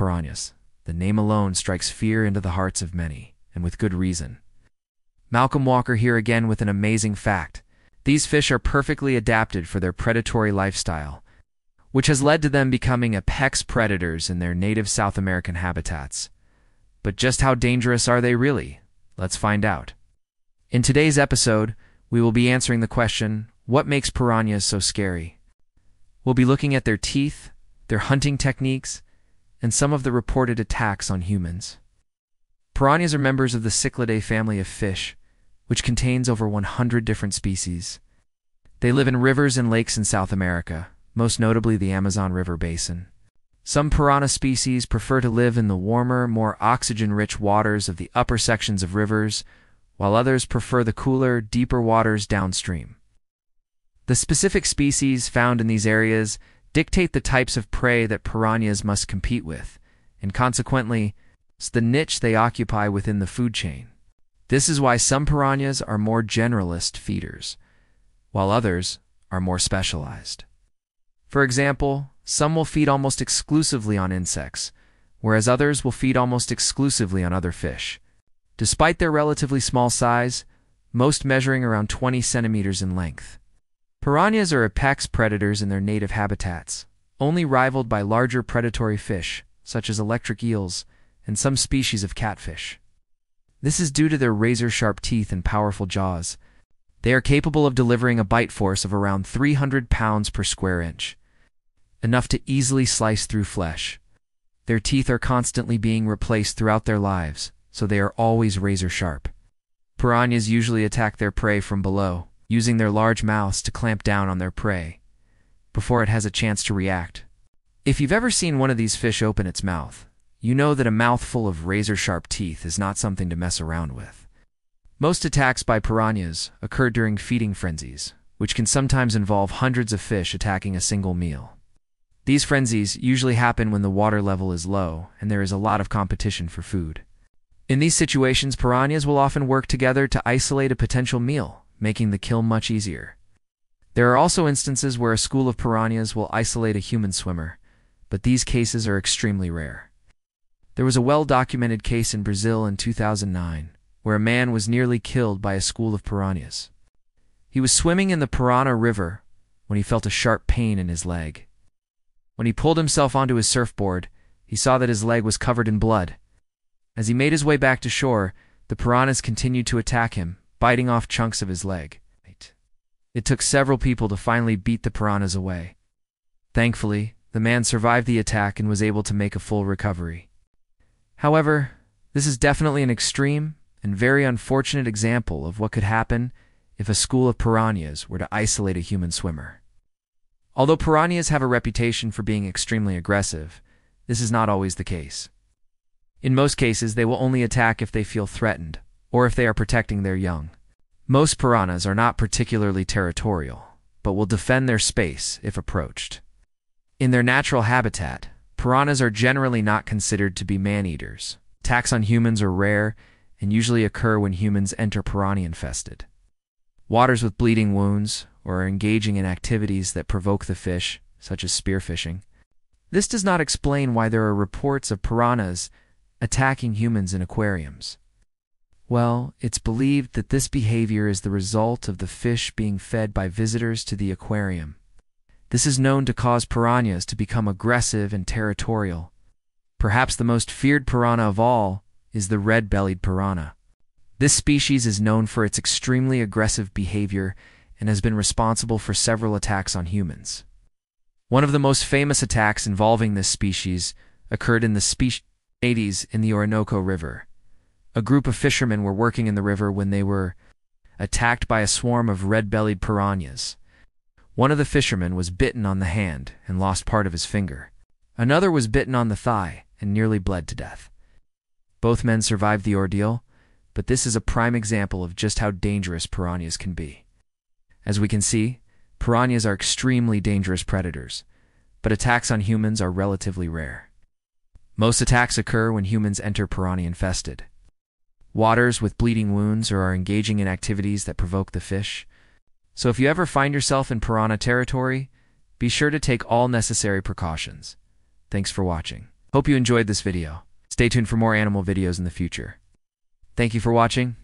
piranhas. The name alone strikes fear into the hearts of many, and with good reason. Malcolm Walker here again with an amazing fact. These fish are perfectly adapted for their predatory lifestyle, which has led to them becoming apex predators in their native South American habitats. But just how dangerous are they really? Let's find out. In today's episode, we will be answering the question, what makes piranhas so scary? We'll be looking at their teeth, their hunting techniques, and some of the reported attacks on humans. Piranhas are members of the Cichlidae family of fish, which contains over 100 different species. They live in rivers and lakes in South America, most notably the Amazon River Basin. Some piranha species prefer to live in the warmer, more oxygen-rich waters of the upper sections of rivers, while others prefer the cooler, deeper waters downstream. The specific species found in these areas dictate the types of prey that piranhas must compete with, and consequently, the niche they occupy within the food chain. This is why some piranhas are more generalist feeders, while others are more specialized. For example, some will feed almost exclusively on insects, whereas others will feed almost exclusively on other fish. Despite their relatively small size, most measuring around 20 centimeters in length. Piranhas are apex predators in their native habitats, only rivaled by larger predatory fish, such as electric eels and some species of catfish. This is due to their razor-sharp teeth and powerful jaws. They are capable of delivering a bite force of around 300 pounds per square inch, enough to easily slice through flesh. Their teeth are constantly being replaced throughout their lives, so they are always razor-sharp. Piranhas usually attack their prey from below, using their large mouths to clamp down on their prey before it has a chance to react. If you've ever seen one of these fish open its mouth, you know that a mouthful of razor-sharp teeth is not something to mess around with. Most attacks by piranhas occur during feeding frenzies, which can sometimes involve hundreds of fish attacking a single meal. These frenzies usually happen when the water level is low and there is a lot of competition for food. In these situations, piranhas will often work together to isolate a potential meal, making the kill much easier. There are also instances where a school of piranhas will isolate a human swimmer, but these cases are extremely rare. There was a well-documented case in Brazil in 2009, where a man was nearly killed by a school of piranhas. He was swimming in the Piranha River when he felt a sharp pain in his leg. When he pulled himself onto his surfboard, he saw that his leg was covered in blood. As he made his way back to shore, the piranhas continued to attack him, biting off chunks of his leg. It took several people to finally beat the piranhas away. Thankfully, the man survived the attack and was able to make a full recovery. However, this is definitely an extreme and very unfortunate example of what could happen if a school of piranhas were to isolate a human swimmer. Although piranhas have a reputation for being extremely aggressive, this is not always the case. In most cases, they will only attack if they feel threatened or if they are protecting their young. Most piranhas are not particularly territorial, but will defend their space if approached. In their natural habitat, piranhas are generally not considered to be man-eaters. Attacks on humans are rare and usually occur when humans enter piranha-infested waters with bleeding wounds or are engaging in activities that provoke the fish, such as spearfishing. This does not explain why there are reports of piranhas attacking humans in aquariums. Well, it's believed that this behavior is the result of the fish being fed by visitors to the aquarium. This is known to cause piranhas to become aggressive and territorial. Perhaps the most feared piranha of all is the red-bellied piranha. This species is known for its extremely aggressive behavior and has been responsible for several attacks on humans. One of the most famous attacks involving this species occurred in the 1980s in the Orinoco River. A group of fishermen were working in the river when they were attacked by a swarm of red-bellied piranhas. One of the fishermen was bitten on the hand and lost part of his finger. Another was bitten on the thigh and nearly bled to death. Both men survived the ordeal, but this is a prime example of just how dangerous piranhas can be. As we can see, piranhas are extremely dangerous predators, but attacks on humans are relatively rare. Most attacks occur when humans enter piranha-infested waters with bleeding wounds or are engaging in activities that provoke the fish. So if you ever find yourself in piranha territory, be sure to take all necessary precautions. Thanks for watching. Hope you enjoyed this video. Stay tuned for more animal videos in the future. Thank you for watching.